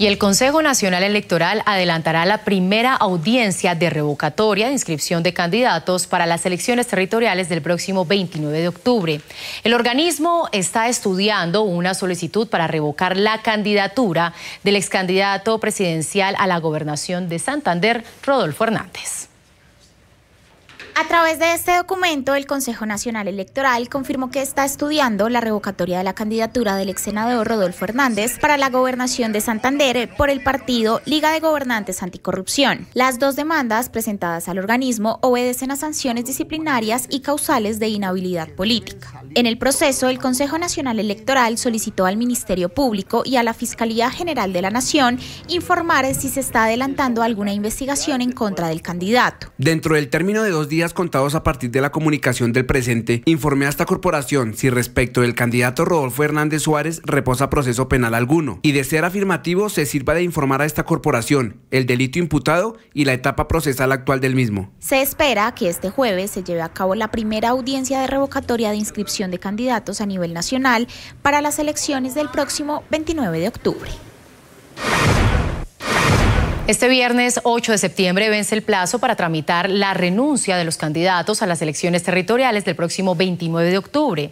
Y el Consejo Nacional Electoral adelantará la primera audiencia de revocatoria de inscripción de candidatos para las elecciones territoriales del próximo 29 de octubre. El organismo está estudiando una solicitud para revocar la candidatura del excandidato presidencial a la gobernación de Santander, Rodolfo Hernández. A través de este documento, el Consejo Nacional Electoral confirmó que está estudiando la revocatoria de la candidatura del exsenador Rodolfo Hernández para la gobernación de Santander por el partido Liga de Gobernantes Anticorrupción. Las dos demandas presentadas al organismo obedecen a sanciones disciplinarias y causales de inhabilidad política. En el proceso, el Consejo Nacional Electoral solicitó al Ministerio Público y a la Fiscalía General de la Nación informar si se está adelantando alguna investigación en contra del candidato. Dentro del término de 2 días contados a partir de la comunicación del presente, informé a esta corporación si respecto del candidato Rodolfo Hernández Suárez reposa proceso penal alguno, y de ser afirmativo se sirva de informar a esta corporación el delito imputado y la etapa procesal actual del mismo. Se espera que este jueves se lleve a cabo la primera audiencia de revocatoria de inscripción de candidatos a nivel nacional para las elecciones del próximo 29 de octubre. Este viernes 8 de septiembre vence el plazo para tramitar la renuncia de los candidatos a las elecciones territoriales del próximo 29 de octubre.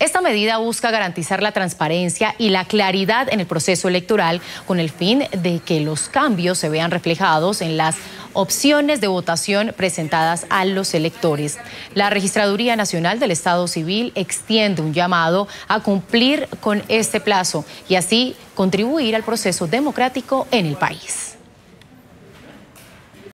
Esta medida busca garantizar la transparencia y la claridad en el proceso electoral con el fin de que los cambios se vean reflejados en las opciones de votación presentadas a los electores. La Registraduría Nacional del Estado Civil extiende un llamado a cumplir con este plazo y así contribuir al proceso democrático en el país.